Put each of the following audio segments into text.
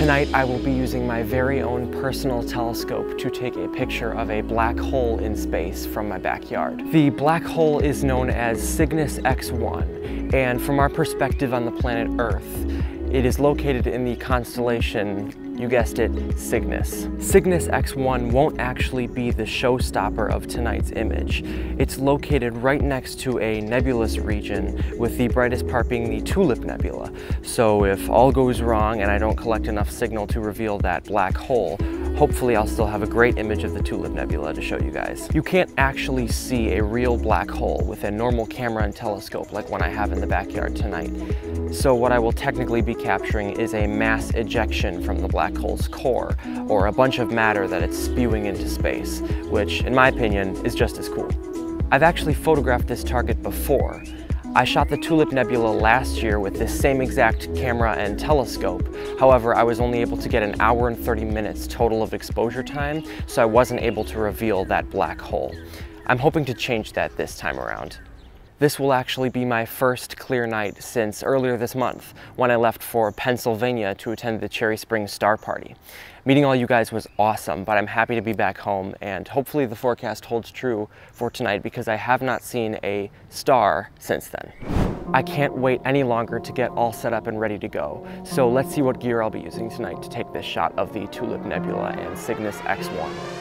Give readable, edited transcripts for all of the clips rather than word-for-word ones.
Tonight I will be using my very own personal telescope to take a picture of a black hole in space from my backyard. The black hole is known as Cygnus X-1, and from our perspective on the planet Earth, it is located in the constellation, you guessed it, Cygnus. Cygnus X-1 won't actually be the showstopper of tonight's image. It's located right next to a nebulous region, with the brightest part being the Tulip Nebula. So if all goes wrong and I don't collect enough signal to reveal that black hole, hopefully I'll still have a great image of the Tulip Nebula to show you guys. You can't actually see a real black hole with a normal camera and telescope like one I have in the backyard tonight. So what I will technically be capturing is a mass ejection from the black hole's core, or a bunch of matter that it's spewing into space, which, in my opinion, is just as cool. I've actually photographed this target before. I shot the Tulip Nebula last year with this same exact camera and telescope. However, I was only able to get an hour and 30 minutes total of exposure time, so I wasn't able to reveal that black hole. I'm hoping to change that this time around. This will actually be my first clear night since earlier this month, when I left for Pennsylvania to attend the Cherry Springs Star Party. Meeting all you guys was awesome, but I'm happy to be back home, and hopefully the forecast holds true for tonight because I have not seen a star since then. I can't wait any longer to get all set up and ready to go, so let's see what gear I'll be using tonight to take this shot of the Tulip Nebula and Cygnus X-1.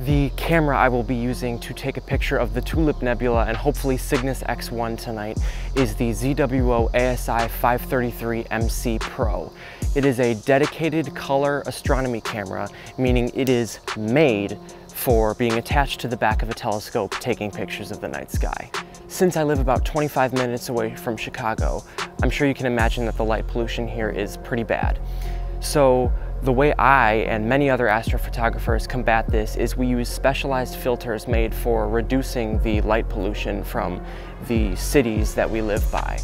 The camera I will be using to take a picture of the Tulip Nebula and hopefully Cygnus X-1 tonight is the ZWO ASI 533MC Pro. It is a dedicated color astronomy camera, meaning it is made for being attached to the back of a telescope taking pictures of the night sky. Since I live about 25 minutes away from Chicago, I'm sure you can imagine that the light pollution here is pretty bad. So the way I and many other astrophotographers combat this is we use specialized filters made for reducing the light pollution from the cities that we live by.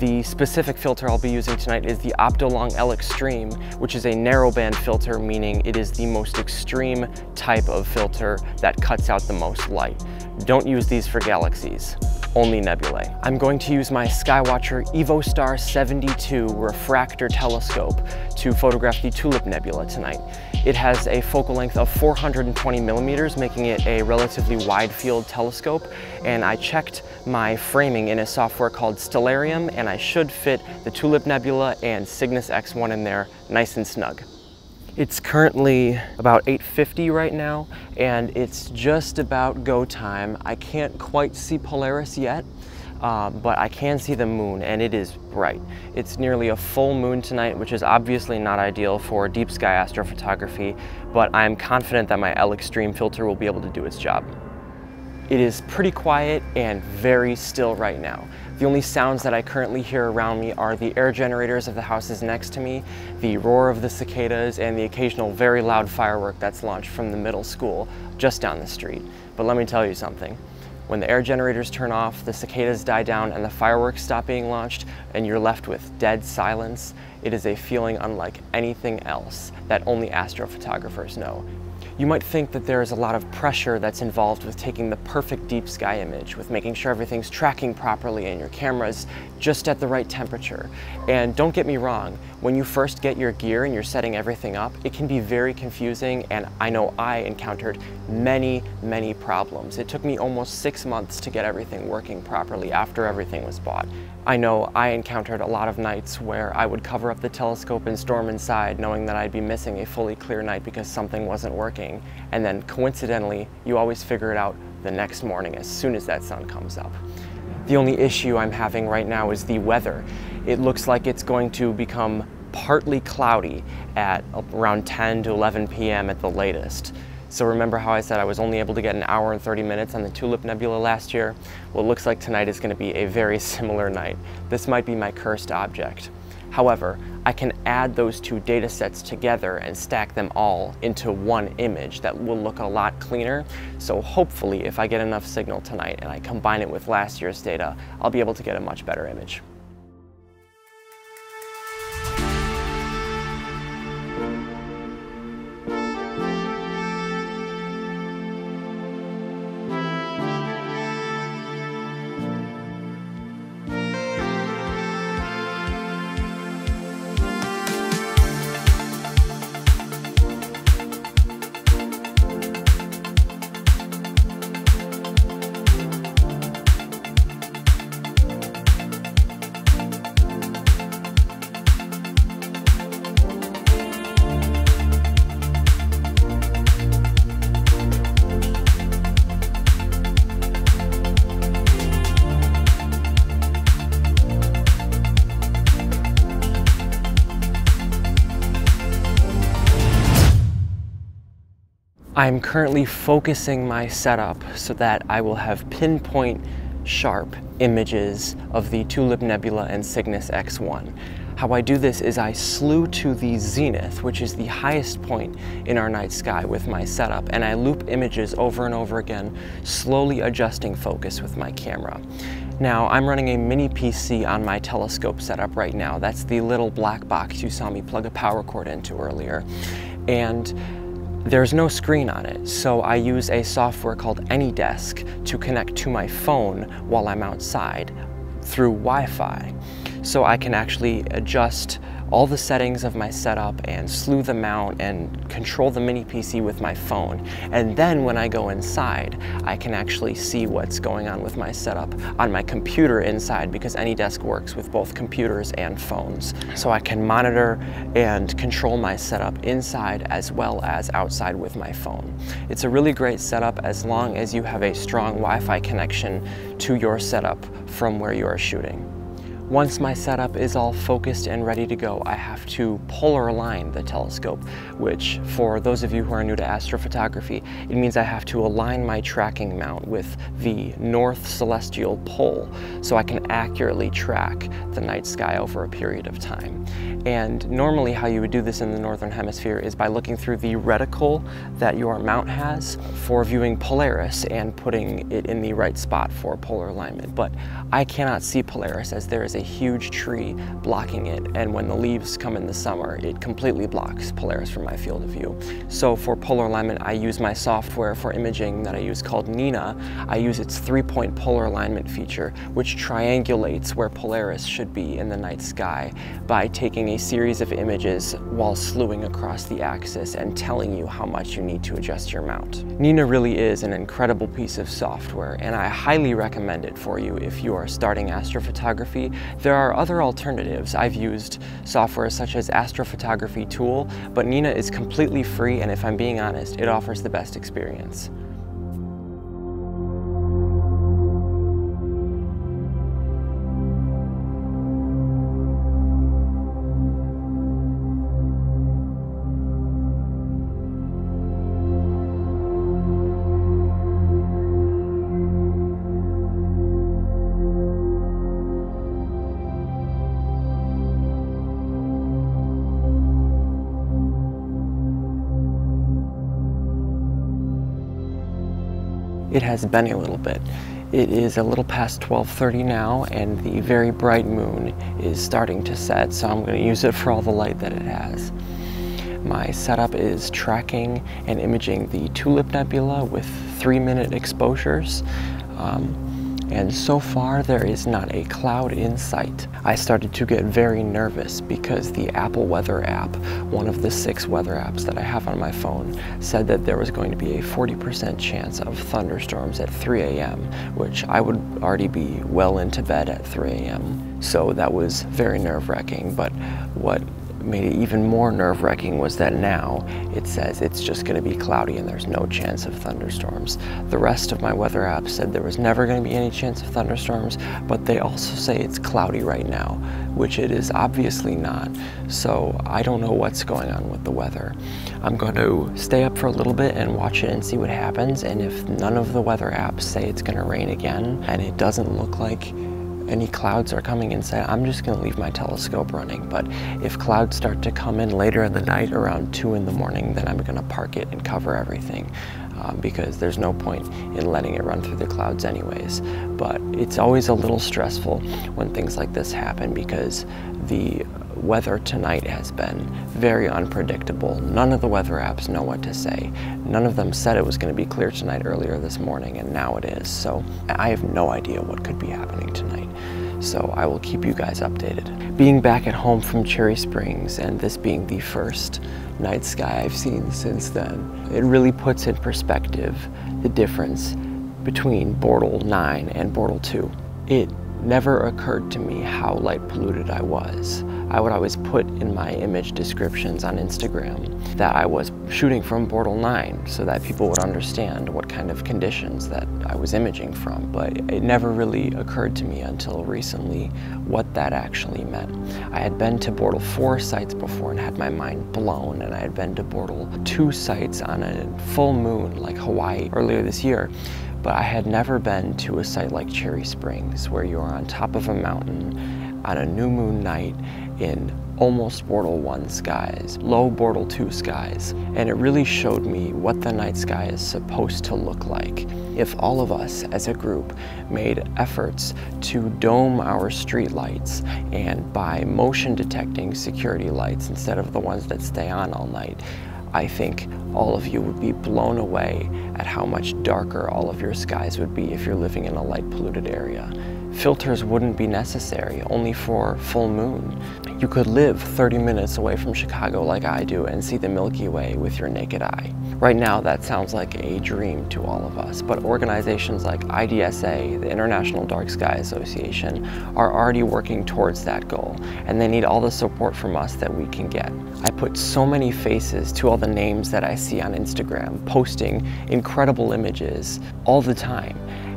The specific filter I'll be using tonight is the Optolong L-eXtreme, which is a narrowband filter, meaning it is the most extreme type of filter that cuts out the most light. Don't use these for galaxies, only nebulae. I'm going to use my Skywatcher EvoStar 72 refractor telescope to photograph the Tulip Nebula tonight. It has a focal length of 420 millimeters, making it a relatively wide field telescope, and I checked my framing in a software called Stellarium, and I should fit the Tulip Nebula and Cygnus X-1 in there nice and snug. It's currently about 8:50 right now, and it's just about go time. I can't quite see Polaris yet, but I can see the moon, and it is bright. It's nearly a full moon tonight, which is obviously not ideal for deep sky astrophotography, but I'm confident that my L-eXtreme filter will be able to do its job. It is pretty quiet and very still right now. The only sounds that I currently hear around me are the air generators of the houses next to me, the roar of the cicadas, and the occasional very loud firework that's launched from the middle school just down the street. But let me tell you something. When the air generators turn off, the cicadas die down, and the fireworks stop being launched, and you're left with dead silence, it is a feeling unlike anything else that only astrophotographers know. You might think that there is a lot of pressure that's involved with taking the perfect deep sky image, with making sure everything's tracking properly and your camera's just at the right temperature. And don't get me wrong, when you first get your gear and you're setting everything up, it can be very confusing, and I know I encountered many, many problems. It took me almost 6 months to get everything working properly after everything was bought. I know I encountered a lot of nights where I would cover up the telescope and storm inside knowing that I'd be missing a fully clear night because something wasn't working, and then coincidentally you always figure it out the next morning as soon as that sun comes up. The only issue I'm having right now is the weather. It looks like it's going to become partly cloudy at around 10 to 11 p.m. at the latest. So remember how I said I was only able to get an hour and 30 minutes on the Tulip Nebula last year? Well, it looks like tonight is going to be a very similar night. This might be my cursed object. However, I can add those two data sets together and stack them all into one image that will look a lot cleaner. So hopefully if I get enough signal tonight and I combine it with last year's data, I'll be able to get a much better image. I'm currently focusing my setup so that I will have pinpoint sharp images of the Tulip Nebula and Cygnus X-1. How I do this is I slew to the zenith, which is the highest point in our night sky with my setup, and I loop images over and over again, slowly adjusting focus with my camera. Now, I'm running a mini PC on my telescope setup right now. That's the little black box you saw me plug a power cord into earlier. And there's no screen on it, so I use a software called AnyDesk to connect to my phone while I'm outside through Wi-Fi. So I can actually adjust all the settings of my setup and slew the mount and control the mini PC with my phone. And then when I go inside, I can actually see what's going on with my setup on my computer inside, because AnyDesk works with both computers and phones. So I can monitor and control my setup inside as well as outside with my phone. It's a really great setup as long as you have a strong Wi-Fi connection to your setup from where you are shooting. Once my setup is all focused and ready to go, I have to polar align the telescope, which for those of you who are new to astrophotography, it means I have to align my tracking mount with the north celestial pole so I can accurately track the night sky over a period of time. And normally how you would do this in the northern hemisphere is by looking through the reticle that your mount has for viewing Polaris and putting it in the right spot for polar alignment. But I cannot see Polaris as there is a huge tree blocking it, and when the leaves come in the summer, it completely blocks Polaris from my field of view. So for polar alignment, I use my software for imaging that I use called Nina. I use its 3-point polar alignment feature, which triangulates where Polaris should be in the night sky by taking a series of images while slewing across the axis and telling you how much you need to adjust your mount. Nina really is an incredible piece of software, and I highly recommend it for you if you are starting astrophotography. There are other alternatives. I've used software such as Astrophotography Tool, but Nina is completely free, and if I'm being honest, it offers the best experience. It has been a little bit. It is a little past 12:30 now, and the very bright moon is starting to set, so I'm going to use it for all the light that it has. My setup is tracking and imaging the Tulip Nebula with 3-minute exposures. And so far there is not a cloud in sight. I started to get very nervous because the Apple Weather app, one of the 6 weather apps that I have on my phone, said that there was going to be a 40% chance of thunderstorms at 3 a.m., which I would already be well into bed at 3 a.m. So that was very nerve-wracking, but what made it even more nerve-wracking was that now it says it's just going to be cloudy and there's no chance of thunderstorms. The rest of my weather app said there was never going to be any chance of thunderstorms, but they also say it's cloudy right now, which it is obviously not. So I don't know what's going on with the weather. I'm going to stay up for a little bit and watch it and see what happens, and if none of the weather apps say it's going to rain again, and it doesn't look like any clouds are coming inside, I'm just gonna leave my telescope running. But if clouds start to come in later in the night, around 2 in the morning, then I'm gonna park it and cover everything. Because there's no point in letting it run through the clouds anyways. But it's always a little stressful when things like this happen, because the weather tonight has been very unpredictable. None of the weather apps know what to say. None of them said it was going to be clear tonight earlier this morning, and now it is. So I have no idea what could be happening tonight. So I will keep you guys updated. Being back at home from Cherry Springs, and this being the first night sky I've seen since then, it really puts in perspective the difference between Bortle 9 and Bortle 2. It never occurred to me how light polluted I was. I would always put in my image descriptions on Instagram that I was shooting from Bortle 9 so that people would understand what kind of conditions that I was imaging from, but it never really occurred to me until recently what that actually meant. I had been to Bortle 4 sites before and had my mind blown, and I had been to Bortle 2 sites on a full moon like Hawaii earlier this year. But I had never been to a site like Cherry Springs, where you are on top of a mountain on a new moon night in almost Bortle 1 skies, low Bortle 2 skies. And it really showed me what the night sky is supposed to look like. If all of us as a group made efforts to dome our street lights, and by motion detecting security lights instead of the ones that stay on all night, I think all of you would be blown away at how much darker all of your skies would be if you're living in a light polluted area. Filters wouldn't be necessary, only for full moon. You could live 30 minutes away from Chicago like I do and see the Milky Way with your naked eye. Right now that sounds like a dream to all of us, but organizations like IDSA, the International Dark Sky Association, are already working towards that goal, and they need all the support from us that we can get. I put so many faces to all the names that I see on Instagram posting incredible images all the time,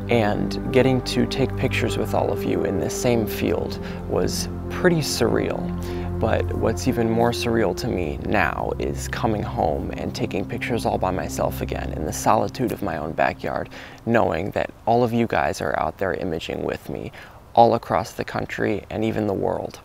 and getting to take pictures with all of you in the same field was pretty surreal. But what's even more surreal to me now is coming home and taking pictures all by myself again in the solitude of my own backyard, knowing that all of you guys are out there imaging with me all across the country and even the world.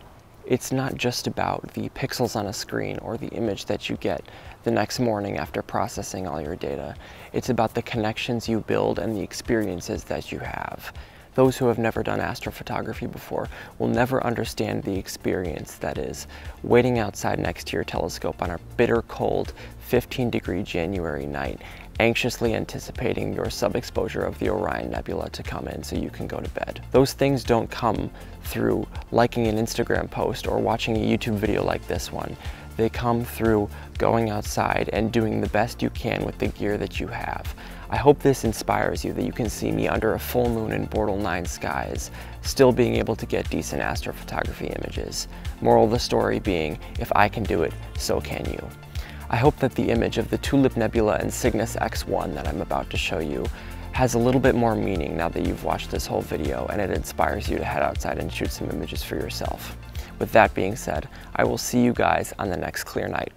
It's not just about the pixels on a screen or the image that you get the next morning after processing all your data. It's about the connections you build and the experiences that you have. Those who have never done astrophotography before will never understand the experience that is waiting outside next to your telescope on a bitter cold 15-degree January night, anxiously anticipating your sub-exposure of the Orion Nebula to come in so you can go to bed. Those things don't come through liking an Instagram post or watching a YouTube video like this one. They come through going outside and doing the best you can with the gear that you have. I hope this inspires you, that you can see me under a full moon in Bortle 9 skies, still being able to get decent astrophotography images. Moral of the story being, if I can do it, so can you. I hope that the image of the Tulip Nebula and Cygnus X-1 that I'm about to show you has a little bit more meaning now that you've watched this whole video, and it inspires you to head outside and shoot some images for yourself. With that being said, I will see you guys on the next clear night.